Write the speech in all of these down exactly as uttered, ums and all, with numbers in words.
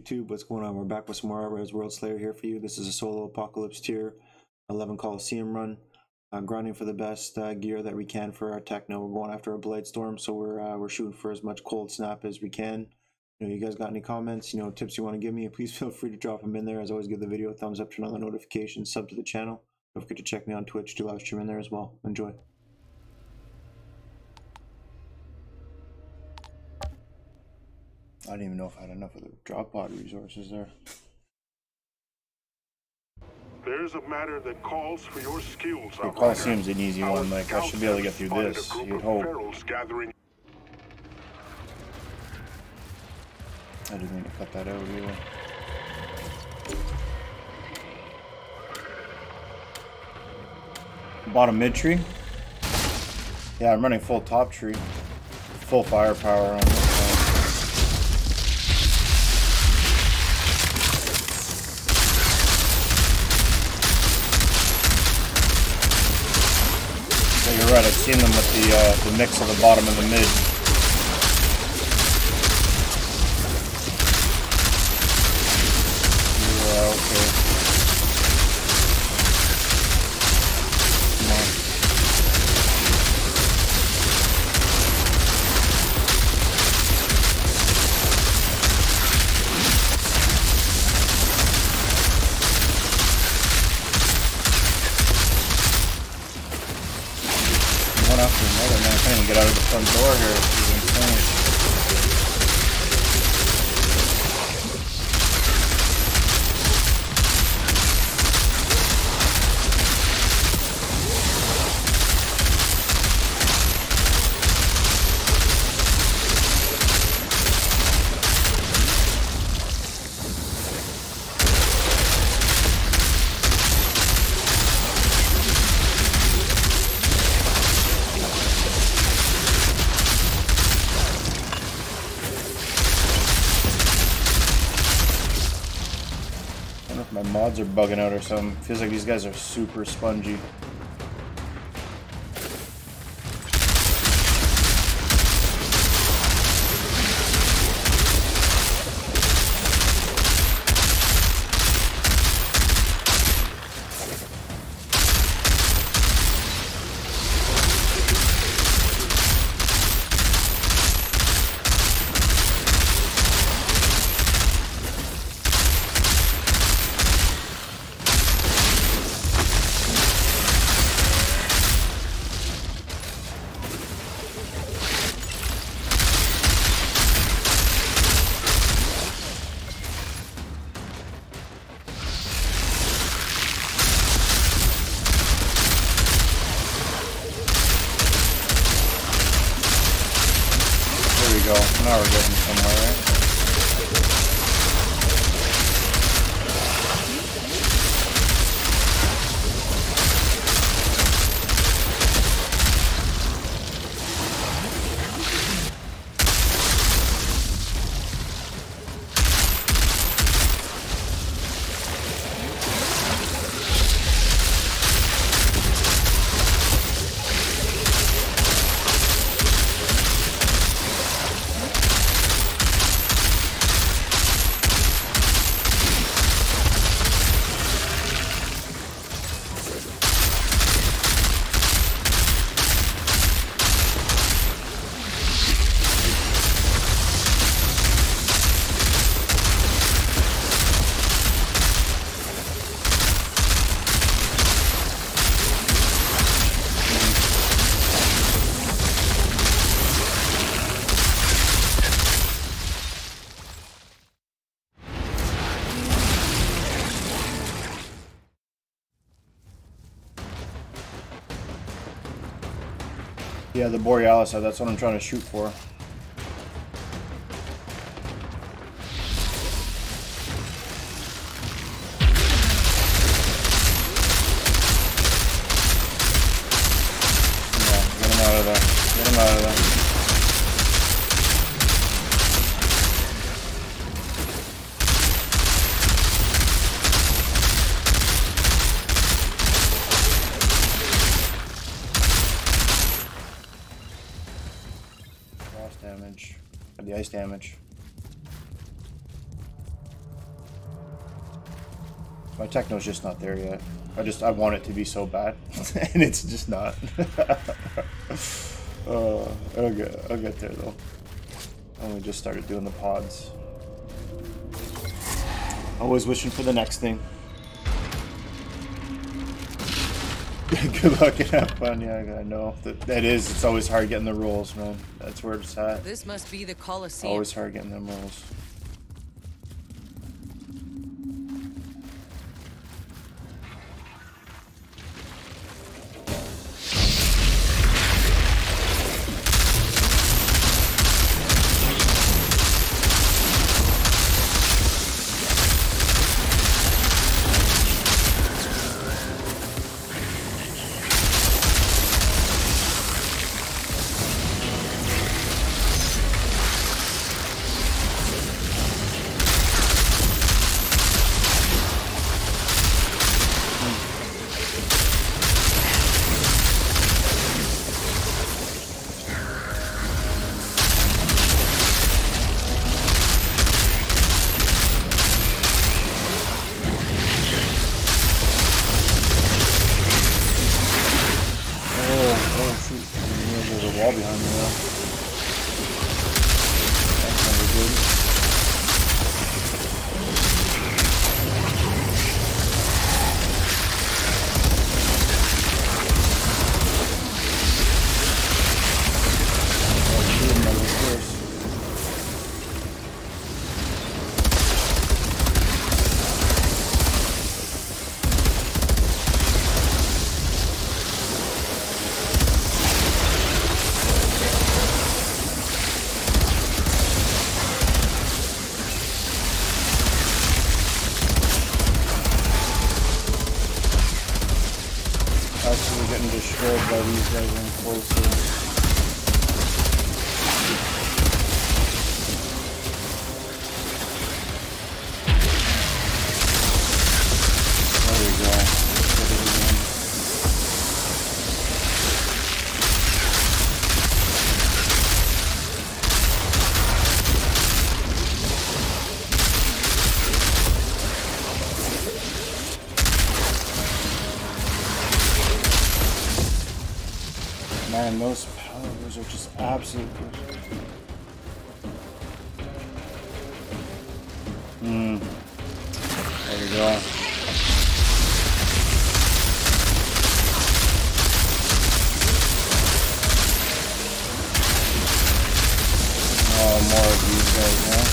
YouTube? What's going on? We're back with some more Outriders World Slayer here for you. This is a solo Apocalypse Tier eleven Colosseum run. Uh, grinding for the best uh, gear that we can for our techno. We're going after a Blight Storm, so we're uh, we're shooting for as much Cold Snap as we can. You know, you guys got any comments, you know, tips you want to give me, please feel free to drop them in there. As always, give the video a thumbs up, turn on the notifications, sub to the channel. Don't forget to check me on Twitch, do live stream in there as well. Enjoy. I didn't even know if I had enough of the drop pod resources there. There's a matter that calls for your skills. The Colosseum's an easy one, like I should be able to get through this, you'd hope. I didn't mean to cut that out either. Bottom mid tree. Yeah, I'm running full top tree. Full firepower on this. You're right, I've seen them with the, uh, the mix of the bottom and the mid. Yeah, okay. Come on. After another, man, I can't even get out of the front door here. It's my mods are bugging out or something. Feels like these guys are super spongy. Now we're getting somewhere, right? Yeah, the Borealis, that's what I'm trying to shoot for. Yeah, get him out of there. Get him out of damage, the ice damage. My techno's just not there yet. I just, I want it to be so bad, and it's just not. uh, I'll get, I'll get there though. I only just started doing the pods. Always wishing for the next thing. Good luck and have fun. Yeah, I know. That, that is, it's always hard getting the rolls, man. That's where it's at. This must be the Colosseum. Always hard getting them rolls. Those powers are just absolute. Hmm. There you go. Oh, more of these guys, huh?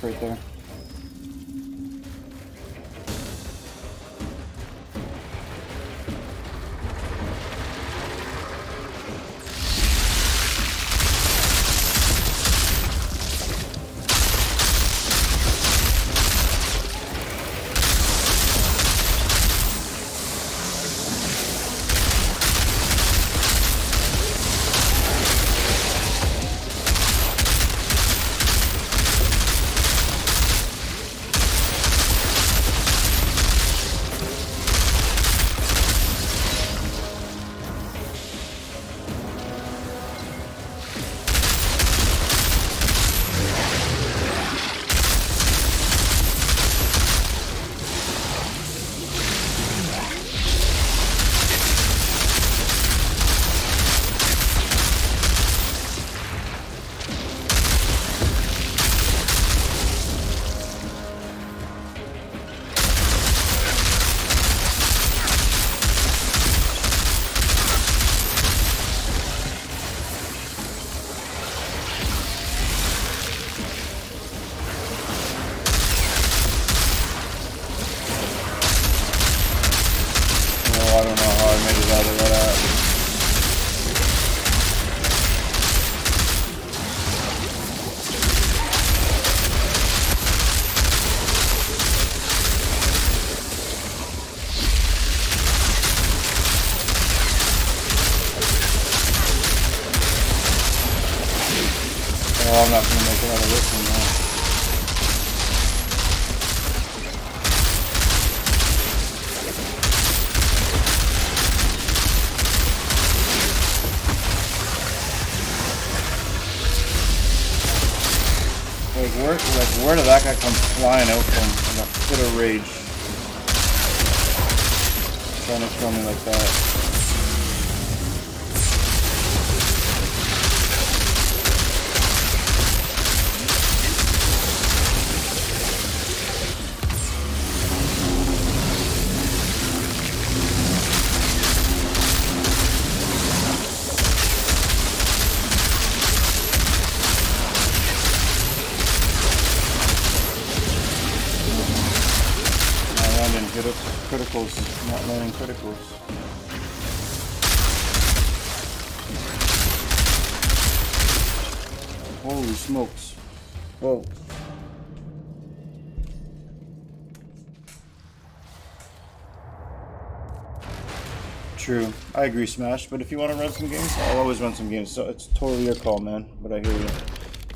Right there. Where did that guy come flying out from in a fit of rage? Trying to kill me like that. Criticals, not landing criticals. Holy smokes. Whoa. True. I agree, Smash, but if you want to run some games, I'll always run some games. So it's totally your call, man, but I hear you.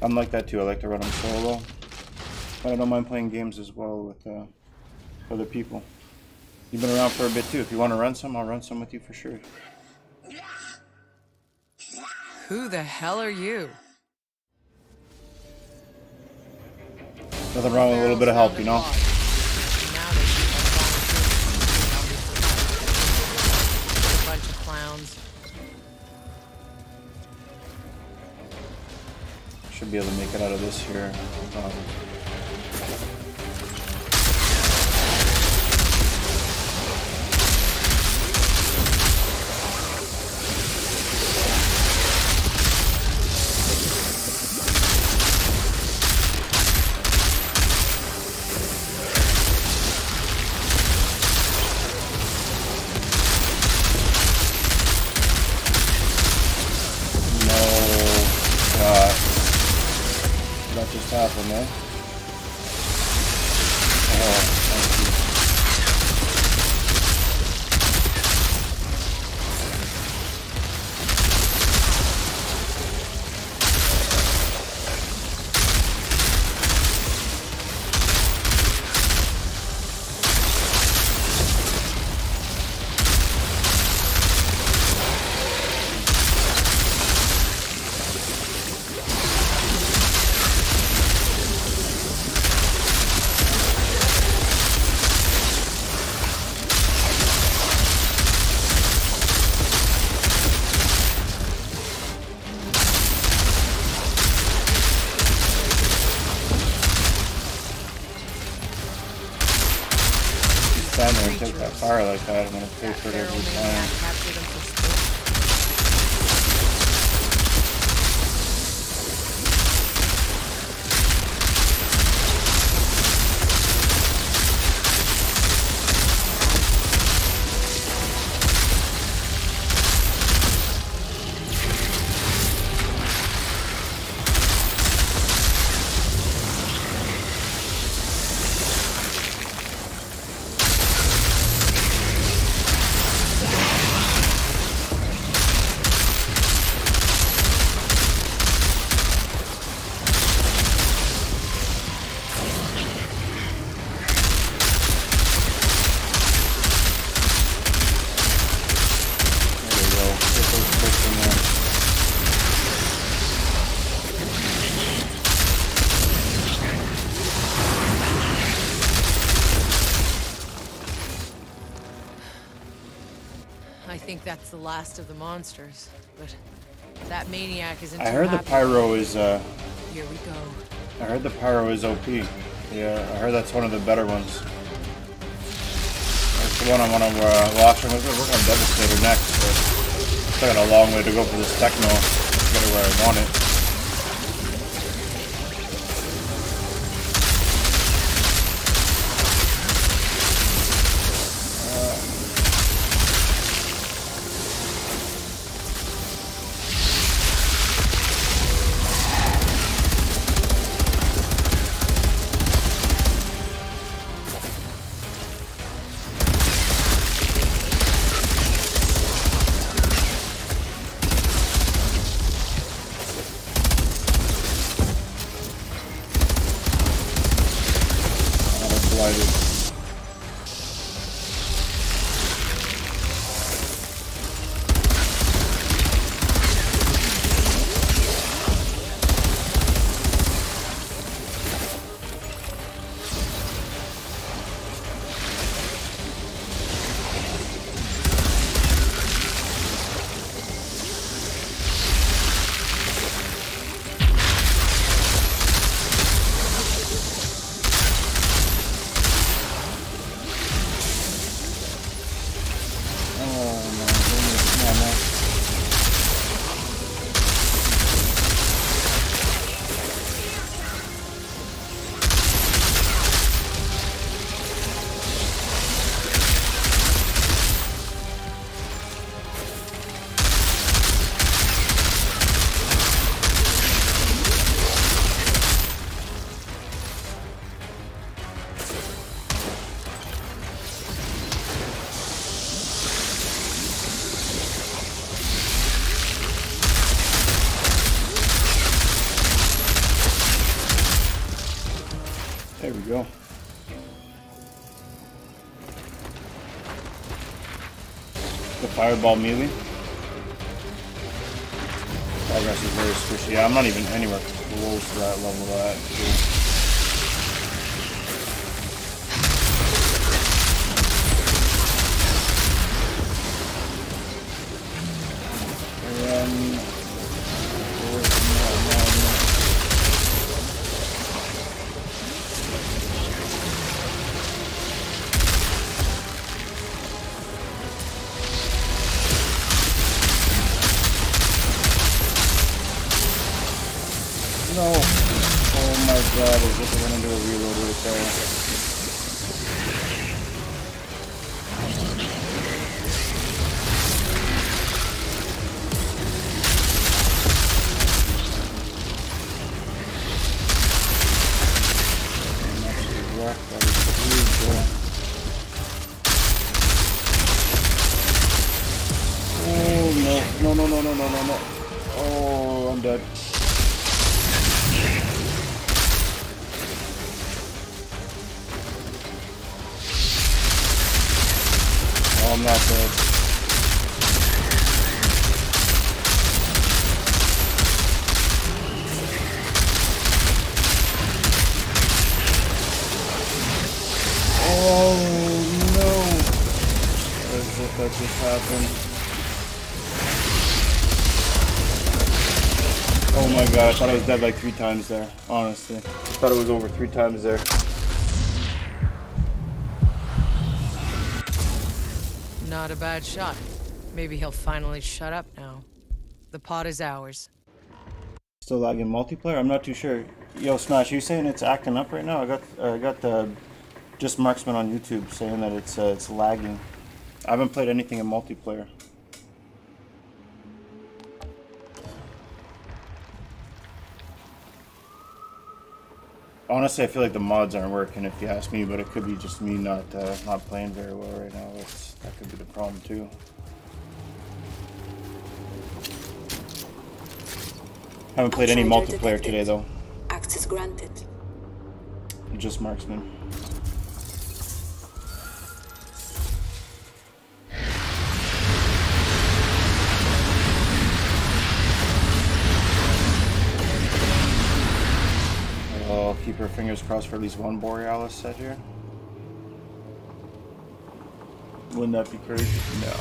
I'm like that too. I like to run them solo. But I don't mind playing games as well with uh, other people. You've been around for a bit too. If you want to run some, I'll run some with you for sure. Who the hell are you? Nothing wrong with a little bit of help, you know? A bunch of clowns. Should be able to make it out of this here. Um, Fire like that, I'm gonna pay for it every time. That's the last of the monsters, but that maniac is. I heard the pyro is. Uh, Here we go. I heard the pyro is O P. Yeah, I heard that's one of the better ones. That's the one I want to uh, watch. I'm gonna work on Devastator next, but I got a long way to go for this techno to get it where I want it. Fireball melee. Progress is very squishy. Yeah, I'm not even anywhere close to that level of that. Too. I thought I was dead like three times there, honestly. I thought it was over three times there. Not a bad shot. Maybe he'll finally shut up now. The pot is ours. Still lagging multiplayer? I'm not too sure. Yo, Smash, you saying it's acting up right now? I got uh, I got the Just Marksman on YouTube saying that it's uh, it's lagging. I haven't played anything in multiplayer. Honestly, I feel like the mods aren't working, if you ask me, but it could be just me not uh, not playing very well right now. It's, that could be the problem, too. Haven't played any multiplayer today, though. Access granted. Just Marksman. Keep our fingers crossed for at least one Borealis set here. Wouldn't that be crazy? No.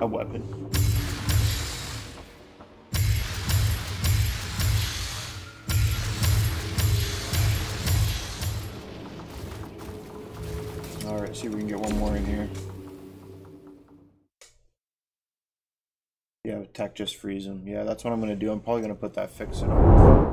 A weapon. Alright, see if we can get one more in here. Yeah, tech just freeze him. Yeah, that's what I'm gonna do. I'm probably gonna put that fixer on.